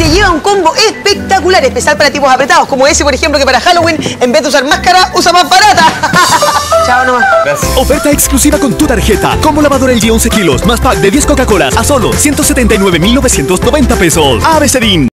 se lleva un combo espectacular, especial para tipos apretados, como ese, por ejemplo, que para Halloween, en vez de usar más cara, usa más barata. Chao nomás. Gracias. Oferta exclusiva con tu tarjeta. Combo lavadora LG 11 kilos, más pack de 10 Coca-Colas a solo 179.990 pesos. ABCDIN.